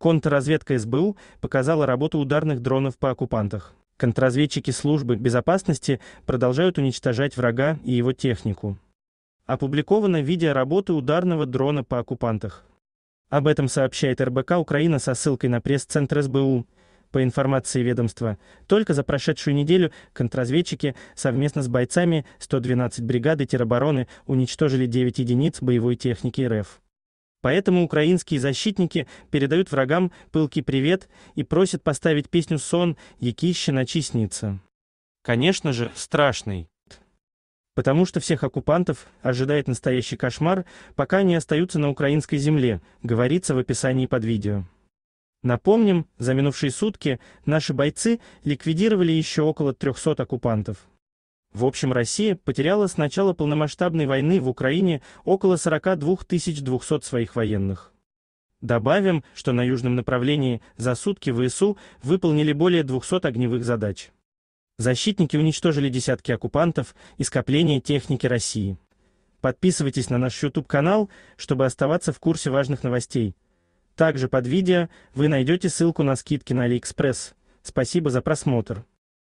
Контрразведка СБУ показала работу ударных дронов по оккупантах. Контрразведчики службы безопасности продолжают уничтожать врага и его технику. Опубликовано видео работы ударного дрона по оккупантах. Об этом сообщает РБК Украина со ссылкой на пресс-центр СБУ. По информации ведомства, только за прошедшую неделю контрразведчики совместно с бойцами 112 бригады теробороны уничтожили 9 единиц боевой техники РФ. Поэтому украинские защитники передают врагам пылкий привет и просят поставить песню «Сон, який ще начиснится». Конечно же, страшный. Потому что всех оккупантов ожидает настоящий кошмар, пока они остаются на украинской земле, говорится в описании под видео. Напомним, за минувшие сутки наши бойцы ликвидировали еще около 300 оккупантов. В общем, Россия потеряла с начала полномасштабной войны в Украине около 42 200 своих военных. Добавим, что на южном направлении за сутки ВСУ выполнили более 200 огневых задач. Защитники уничтожили десятки оккупантов и скопления техники России. Подписывайтесь на наш YouTube-канал, чтобы оставаться в курсе важных новостей. Также под видео вы найдете ссылку на скидки на AliExpress. Спасибо за просмотр.